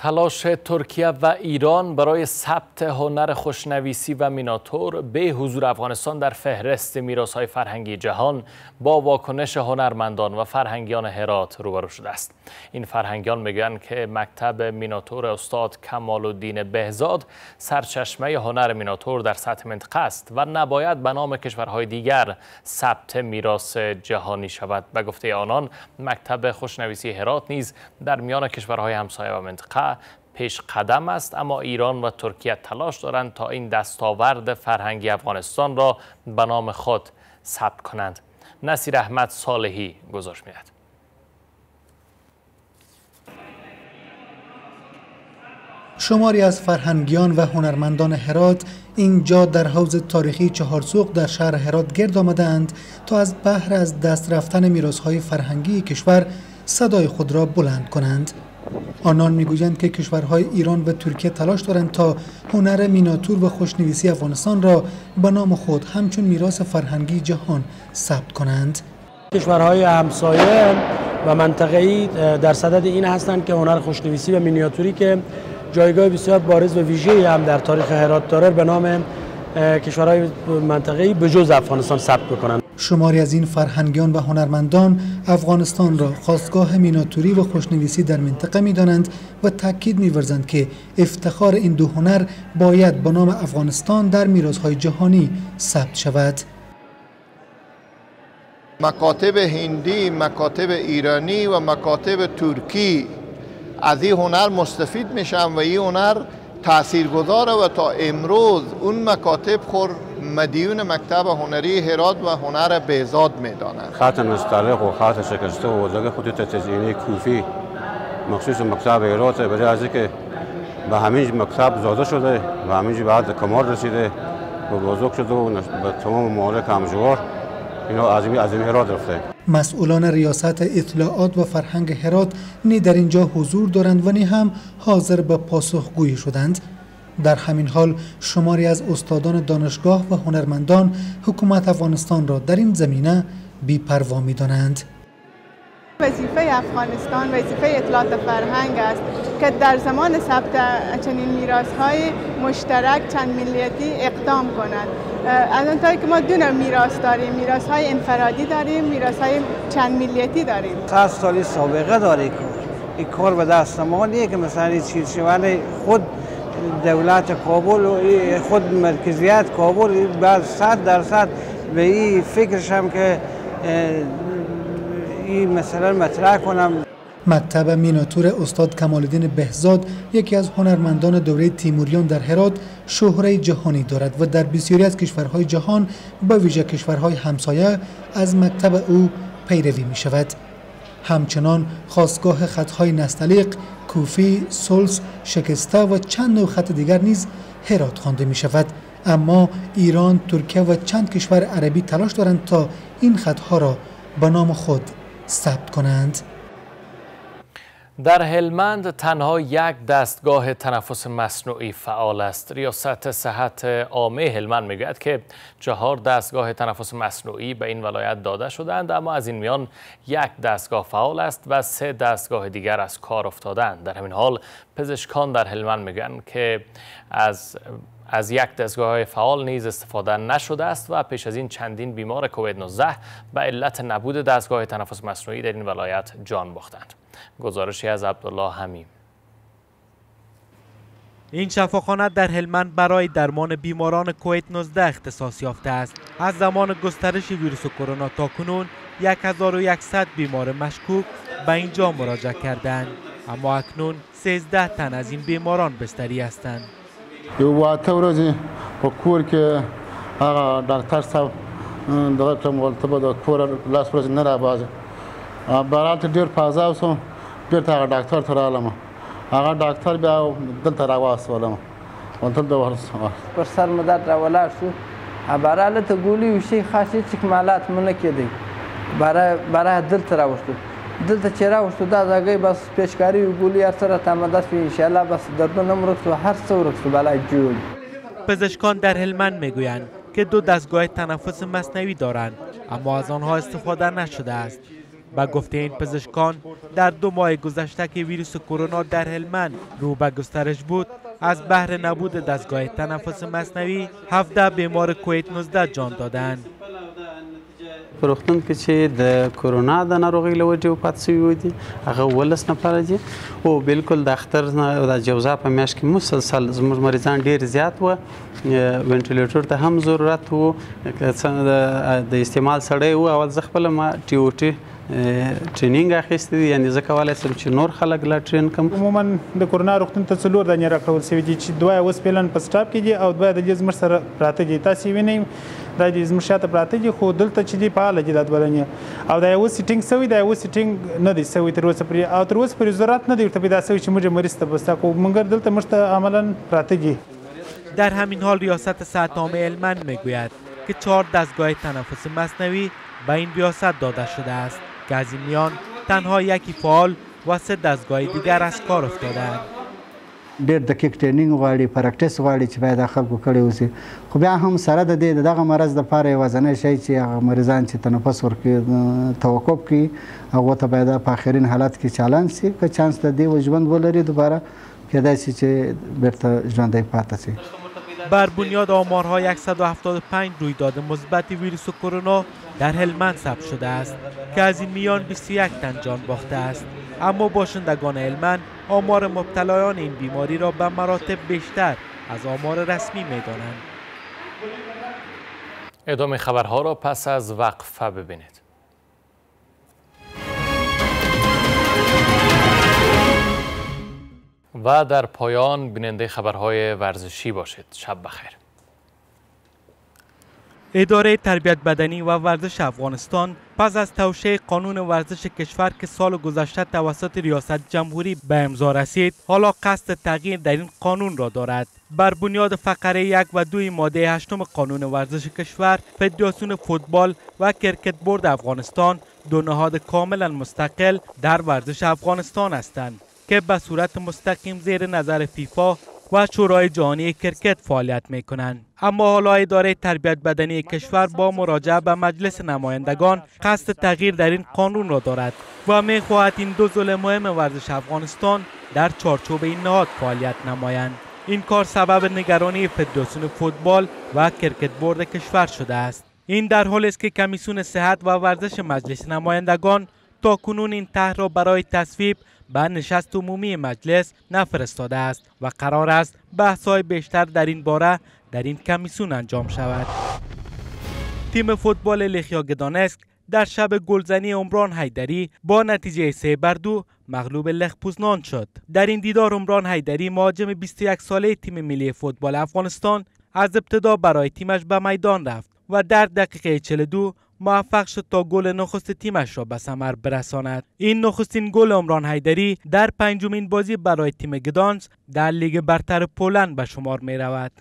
تلاش ترکیه و ایران برای ثبت هنر خوشنویسی و میناتور به حضور افغانستان در فهرست میراث‌های فرهنگی جهان با واکنش هنرمندان و فرهنگیان هرات روبرو شده است. این فرهنگیان میگویند که مکتب میناتور استاد کمال‌الدین بهزاد سرچشمه هنر میناتور در سطح منطقه است و نباید به نام کشورهای دیگر ثبت میراث جهانی شود. به گفته آنان مکتب خوشنویسی هرات نیز در میان کشورهای همسایه و منطقه پیش قدم است، اما ایران و ترکیه تلاش دارند تا این دستاورد فرهنگی افغانستان را به نام خود ثبت کنند. نصیر احمد صالحی گزارش می‌دهد. شماری از فرهنگیان و هنرمندان هرات اینجا در حوض تاریخی 4 سوق در شهر هرات گرد آمدند تا از بهر از دست رفتن میراث‌های فرهنگی کشور صدای خود را بلند کنند. آنان میگویند که کشورهای ایران و ترکیه تلاش دارند تا هنر میناتور و خوشنویسی افغانستان را به نام خود همچون میراث فرهنگی جهان ثبت کنند. کشورهای همسایه و منطقه‌ای در صدد این هستند که هنر خوشنویسی و مینیاتوری که جایگاه بسیار بارز و ویژه‌ای هم در تاریخ هرات دارد به نام کشورهای منطقه‌ای به جز افغانستان ثبت بکنند. شماری از این فرهنگیان و هنرمندان افغانستان را خواستگاه میناتوری و خوشنویسی در منطقه می دانند و تاکید می ورزند که افتخار این دو هنر باید با نام افغانستان در میراث‌های جهانی ثبت شود. مکاتب هندی، مکاتب ایرانی و مکاتب ترکی از این هنر مستفید میشن و این هنر تاثیرگذاره و تا امروز اون مکاتب خور مدیون مکتب هنری هرات و هنر بهزاد میدانند. خط مستلق و خط شکسته و وزاق خطوط تزئینی کوفی مخصوص مکتب هرات برای از اینکه به همین مکتب زاده شده و همین بعد کمال رسیده و بزرگ شده و به تمام معارک همجوار عظیم هرات رفته. مسئولان ریاست اطلاعات و فرهنگ هرات نی در اینجا حضور دارند و نی هم حاضر به پاسخگویی شدند. در همین حال شماری از استادان دانشگاه و هنرمندان حکومت افغانستان را در این زمینه بی‌پروا می‌دانند. وظیفه افغانستان وظیفه اطلاعات فرهنگ است که در زمان ثبت چنین میراث‌های مشترک چند ملیتی اقدام کند. از آنطوری که ما دو نوع میراث داریم، میراث‌های انفرادی داریم، میراث‌های چند ملیتی داریم. 100 سالی سابقه داره این کار. این کار به دست ما نیه که مثلا چیز شد، ولی خود دولت کابل و خود مرکزیت کابل بعد 100% به این فکرش هم که مثلا مطرح کنم. مکتب میناتور استاد کمال‌الدین بهزاد یکی از هنرمندان دوره تیموریان در هرات شهره جهانی دارد و در بسیاری از کشورهای جهان به ویژه کشورهای همسایه از مکتب او پیروی می شود. همچنان خاستگاه خطهای نستعلیق، کوفی، سلس، شکسته و چند نوع خط دیگر نیز هرات خوانده می شود. اما ایران، ترکیه و چند کشور عربی تلاش دارند تا این خطها را به نام خود ثبت کنند. در هلمند تنها یک دستگاه تنفس مصنوعی فعال است. ریاست صحت عامه هلمند میگوید که 4 دستگاه تنفس مصنوعی به این ولایت داده شدند، اما از این میان یک دستگاه فعال است و 3 دستگاه دیگر از کار افتادند. در همین حال پزشکان در هلمند میگویند که از یک دستگاه فعال نیز استفاده نشده است و پیش از این چندین بیمار کووید-19 به علت نبود دستگاه تنفس مصنوعی در این ولایت جان باختند. گزارشی از عبدالله حمیم. این شفاخانه در هلمند برای درمان بیماران کووید-19 اختصاص یافته است. از زمان گسترش ویروس کرونا تا کنون 1100 بیمار مشکوک به اینجا مراجعه کردند، اما اکنون 13 تن از این بیماران بستری هستند. یو واته ورځې په کور کې هغه ډاکټر صاحب دغه ټمولته په کور لاس ورځ نه راځه بارات ډیر فازا وسو بیرته هغه ډاکټر ته راغلم، هغه ډاکټر بیا دلته راواسولم ونته د ورسره پر سر مدد راولا شو عباراله ته ګولي وشي خاصه چکمالات مونږ کې دی برای دلته راوستو دلته چرا وشتو دا دغه بس پیشکاری وګولي اثر ته مدد فی ان شاء الله بس دردونه مرخص و هر څورخص بلای جون. پزشکان در هلمند میگویند که 2 دستگاه تنفس مصنوعی دارند اما از آنها استفاده نشده است. با گفته این پزشکان در 2 ماه گذشته که ویروس کرونا در هلمند رو به گسترش بود، از بهر نبود دستگاه تنفس مصنوعی 17 بیمار کووید-19 جان دادند. پروختن کې چې د کورونا د ناروغي لوجه پات سوی ودی هغه ولس نه پاره دي او بالکل د اختر د جوزا په میاش کې مسلسل زموږ مریضان ډیر زیات و وینټیلیټر ته هم ضرورت و د استعمال سره و اول زخپل ما ټي او ټي ټریننګ اخیستې دي، یعنی زه کولای شم چې نور خلک لا ټرین کم. عموما د کورونا روغتون ته څلور د نه راکول سوي دي چې دوه اوس پلان په سټاپ کې دي او دوه د جزمر سره راته دي تاسو وینئ دا د زمشاته پراته دي خو دلته چې دی فعال دي د بدنې او دا یو سیټینګ سوی دا یو سیټینګ نه دی سوی تر اوسه پر او تر اوسه پر ضرورت نه دی ته پیدا سوی چې موږ مریسته بستا کو منګر دلته مشته عملاً پراته دي. در همین حال ریاست صحت عامه هلمند میگوید که 4 دستگاه تنفس مصنوعی به این ریاست داده شده است که از این میان تنها یکی فعال و 3 دستگاه دیگر از کار افتادند. ډېر دقیق ټریننګ غواړي، پراکټیس غواړي چې باید خلکو کړی اوسي. خو بیا هم سره د دې دغه مرض دپاره یوازنی شی چې هغه مریضان چې تنفس ورکوي توقف کوي هغو ته باید په آخرین حالت کې چالنج شي، که چانس د دې و ژوند ولري دوباره کیدای شي چې بیرته ژوندی پاتې شي. بر بنیاد آمارهای 175 رویداد مثبت ویروس کرونا در هلمند ثبت شده است که از این میان 21 تن جان باخته است، اما باشندگان هلمند آمار مبتلایان این بیماری را به مراتب بیشتر از آمار رسمی می‌دانند. ادامه خبرها را پس از وقفه ببینید. و در پایان بیننده خبرهای ورزشی باشید. شب بخیر. اداره تربیت بدنی و ورزش افغانستان پس از توشیع قانون ورزش کشور که سال گذشته توسط ریاست جمهوری به امضا رسید، حالا قصد تغییر در این قانون را دارد. بر بنیاد فقره 1 و 2 ماده 8 قانون ورزش کشور، فدراسیون فوتبال و کرکت بورد افغانستان دو نهاد کاملا مستقل در ورزش افغانستان هستند که به صورت مستقیم زیر نظر فیفا و شورای جهانی کرکت فعالیت می‌کنند. اما حالا اداره تربیت بدنی کشور با مراجعه به مجلس نمایندگان قصد تغییر در این قانون را دارد و می‌خواهد این دو زل مهم ورزش افغانستان در چارچوب این نهاد فعالیت نمایند. این کار سبب نگرانی فدراسیون فوتبال و کرکت بورد کشور شده است. این در حالی است که کمیسیون صحت و ورزش مجلس نمایندگان تاکنون این طرح را برای تصویب به نشست عمومی مجلس نفرستاده است و قرار است بحث‌های بیشتر در این باره در این کمیسیون انجام شود. تیم فوتبال لخیا گدانسک در شب گلزنی عمران حیدری با نتیجه 3-2 مغلوب لخ پوزنان شد. در این دیدار عمران حیدری مهاجم 21 ساله تیم ملی فوتبال افغانستان از ابتدا برای تیمش به میدان رفت و در دقیقه 42 موفق شد تا گل نخست تیمش را به ثمر برساند. این نخستین گل عمران حیدری در 5مین بازی برای تیم گدانس در لیگ برتر پولند به شمار می رود.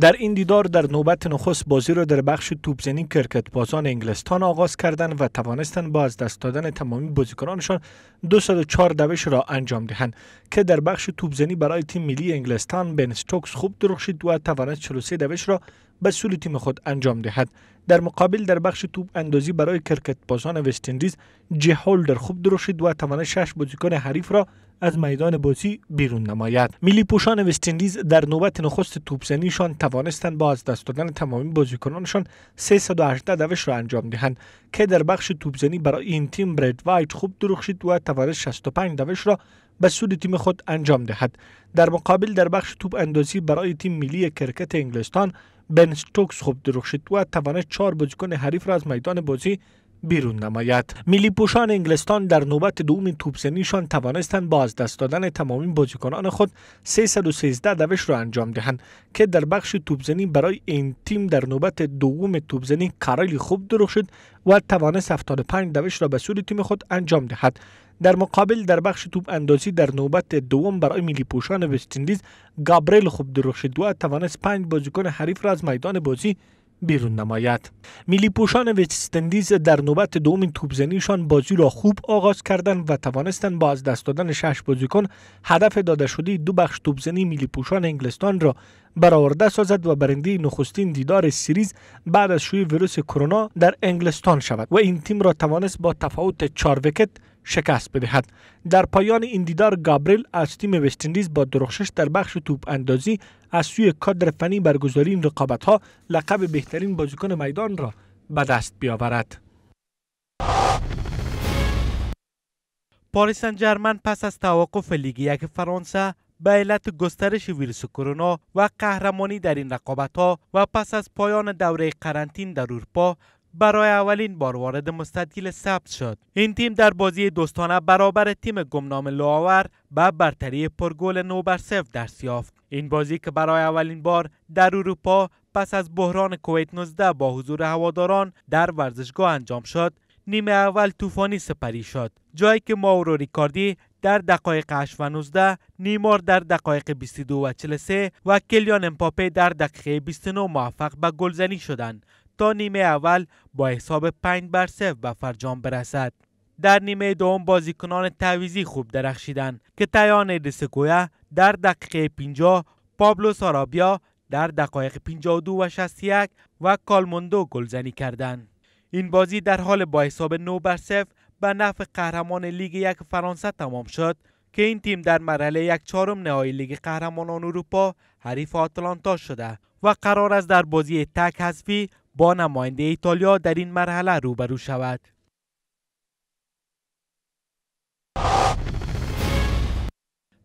در این دیدار در نوبت نخست بازی را در بخش توپزنی کرکت بازان انگلستان آغاز کردند و توانستند با از دست دادن تمامی بازیکنانشان 204 دوش را انجام دهند که در بخش توپزنی برای تیم ملی انگلستان بن استوکس خوب درخشید و توانست 43 دوش را به سوی تیم خود انجام دهد. در مقابل در بخش توپ اندازی برای کرکت بازان وست اندیز جهولدر خوب درخشید و توانست 6 بازیکن حریف را از میدان بازی بیرون نماید. ملی پوشان وست اندیز در نوبت نخست توپزنیشان توانستند با از دست دادن تمامی بازیکنانشان 318 دوش را انجام دهند که در بخش توپزنی برای این تیم برد وایت خوب درخشید و توانست 65 دوش را به سود تیم خود انجام دهد. در مقابل در بخش توپ اندازی برای تیم ملی کرکت انگلستان بن استوکس خوب درخشید و توانست 4 بازیکن حریف را از میدان بازی بیرون نماید. ملی پوشان انگلستان در نوبت دوم توپزنیشان توانستند با از دست دادن تمامی بازیکنان خود 313 دوش را انجام دهند که در بخش توپزنی برای این تیم در نوبت دوم توپزنی کارلی خوب درخشید و توانست 75 دوش را به سود تیم خود انجام دهد. در مقابل در بخش توپ اندازی در نوبت دوم برای ملی پوشان وست اندیز گابریل خوب درخشید و توانست 5 بازیکن حریف را از میدان بازی بیرون نماید. ملی پوشان وست اندیز در نوبت دوم توپزنیشان بازی را خوب آغاز کردند و توانستند با از دست دادن 6 بازیکن هدف داده شده 2 بخش توپزنی ملی پوشان انگلستان را برآورده سازد و برنده نخستین دیدار سیریز بعد از شیوع ویروس کرونا در انگلستان شود و این تیم را توانست با تفاوت 4 وکت شکست بدهد. در پایان این دیدار گابریل از تیم وست اندیز با درخشش در بخش توپ اندازی از سوی کادر فنی برگزاری این رقابت‌ها لقب بهترین بازیکن میدان را به دست بیاورد. پاریس سن ژرمن پس از توقف لیگ 1 فرانسه به علت گسترش ویروس کرونا و قهرمانی در این رقابت‌ها و پس از پایان دوره قرنطین در اروپا برای اولین بار وارد مستطیل سبز شد. این تیم در بازی دوستانه برابر تیم گمنام لاور با برتری پرگل 9-0 دست یافت. این بازی که برای اولین بار در اروپا پس از بحران کووید 19 با حضور هواداران در ورزشگاه انجام شد، نیمه اول طوفانی سپری شد، جایی که ماورو ریکاردی در دقایق 8 و 19، نیمار در دقایق 22 و 43 و کلیان امپاپه در دقیقه 29 موفق به گلزنی شدند تا نیمه اول با حساب 5-0 به فرجام برسد. در نیمه دوم بازیکنان تعویضی خوب درخشیدند که تیان ریسکویا در دقیقه 50، پابلو سارابیا در دقایق 52 و 61 و کالموندو گلزنی کردند. این بازی در حال با حساب 9-0 به نفع قهرمان لیگ 1 فرانسه تمام شد که این تیم در مرحله 1/4 نهایی لیگ قهرمانان اروپا حریف آتالانتا شده و قرار است در بازی تک حذفی با نماینده ایتالیا در این مرحله روبرو شود.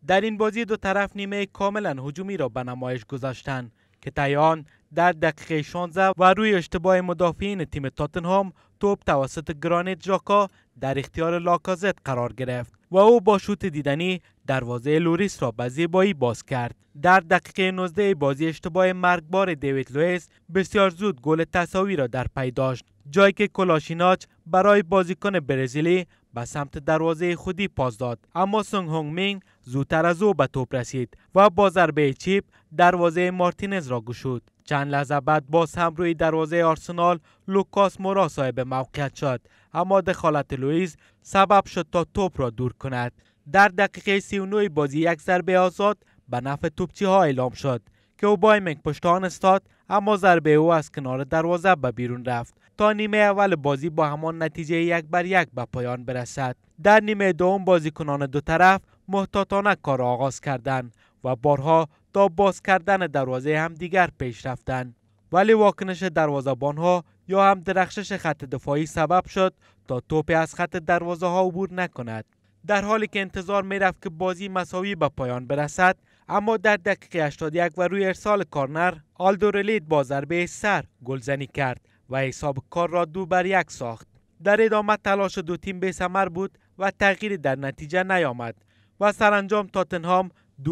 در این بازی دو طرف نیمه کاملا هجومی را به نمایش گذاشتند که طی آن در دقیقه 16 و روی اشتباه مدافعین تیم تاتنهام توپ توسط گرانیت جاکا در اختیار لاکازت قرار گرفت و او با شوت دیدنی دروازه لوریس را به زیبایی باز کرد. در دقیقه 19 بازی اشتباه مرگبار دیوید لوئیس بسیار زود گل تساوی را در پی داشت، جایی که کلاشیناچ برای بازیکن برزیلی به سمت دروازه خودی پاس داد، اما سونگ هونگ مین زودتر از او به توپ رسید و با ضربه چیپ دروازه مارتینز را گشود. چند لحظه بعد باز هم روی دروازه آرسنال لوکاس مورا صاحب موقعیت شد، اما دخالت لوئیس سبب شد تا توپ را دور کند. در دقیقه 39 بازی یک ضربه آزاد به نفع توپچی ها اعلام شد که اوبایمنگ پشت آن استاد، اما ضربه او از کنار دروازه به بیرون رفت تا نیمه اول بازی با همان نتیجه 1-1 به پایان برسد. در نیمه دوم بازیکنان دو طرف محتاطانه کار آغاز کردند و بارها تا باز کردن دروازه هم دیگر پیش رفتند، ولی واکنش دروازه‌بان‌ها یا هم درخشش خط دفاعی سبب شد تا توپ از خط دروازه ها عبور نکند. در حالی که انتظار می‌رفت که بازی مساوی به پایان برسد، اما در دقیقه 81 و روی ارسال کارنر آلدو رلید با ضربه سر گلزنی کرد و حساب کار را 2-1 ساخت. در ادامه تلاش دو تیم بی‌ثمر بود و تغییری در نتیجه نیامد و سرانجام تاتنهام 2-1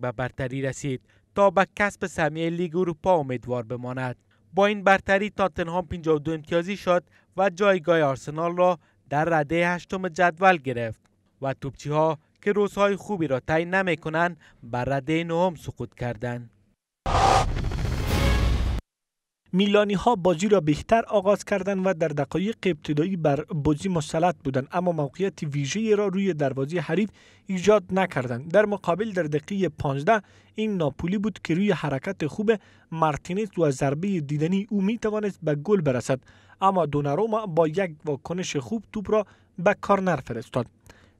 به برتری رسید تا به کسب سهمیه لیگ اروپا امیدوار بماند. با این برتری تاتنهام 52 امتیازی شد و جایگاه آرسنال را در رده 8 جدول گرفت و توپچی ها که روزهای خوبی را طی نمی‌کنند بر رده 9 سقوط کردند. میلانی ها بازی را بهتر آغاز کردند و در دقایق ابتدایی بر بازی مسلط بودند، اما موقعیت ویژه‌ای را روی دروازه حریف ایجاد نکردند. در مقابل در دقیقه 15 این ناپولی بود که روی حرکت خوب مارتینز و ضربه دیدنی او میتوانست به گل برسد، اما دوناروما با یک واکنش خوب توپ را به کارنر فرستاد.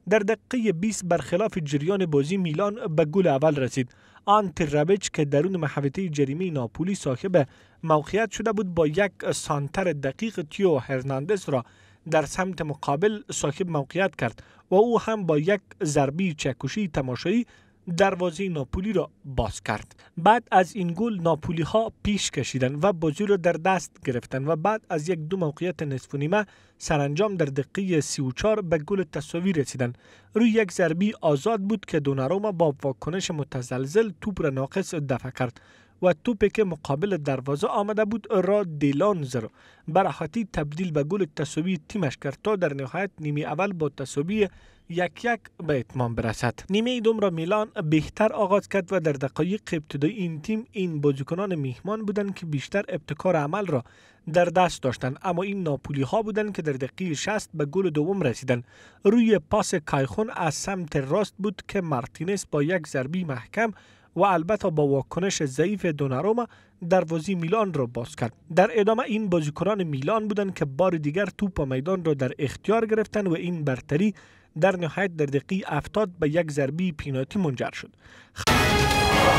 در دقیقه 20 برخلاف جریان بازی میلان به گل اول رسید. آنت رابچ که درون محوطه جریمه ناپولی صاحب موقعیت شده بود با یک سانتر دقیق تیو هرناندز را در سمت مقابل صاحب موقعیت کرد و او هم با یک ضربه چکشی تماشایی دروازه ناپولی را باز کرد. بعد از این گل ناپولی ها پیش کشیدند و بازی را در دست گرفتند و بعد از یک دو موقعیت نصف نیمه سرانجام در دقیقه 34 به گل تساوی رسیدند. روی یک ضربه آزاد بود که دوناروما با واکنش متزلزل توپ را ناقص دفع کرد و توپی که مقابل دروازه آمده بود را دیلانزر به راحتی تبدیل به گل تساوی تیمش کرد تا در نهایت نیمه اول با تساوی 1-1 به اتمام برسد. نیمه دوم را میلان بهتر آغاز کرد و در دقایق ابتدایی این تیم این بازیکنان میهمان بودند که بیشتر ابتکار عمل را در دست داشتند، اما این ناپولی ها بودند که در دقیقه 60 به گل دوم رسیدند. روی پاس کایخون از سمت راست بود که مارتینز با یک ضربه محکم و البته با واکنش ضعیف دوناروما دروازه میلان را باز کرد. در ادامه این بازیکنان میلان بودند که بار دیگر توپ میدان را در اختیار گرفتند و این برتری در نهایت در دقیقه 70 به یک ضربه پینالتی منجر شد.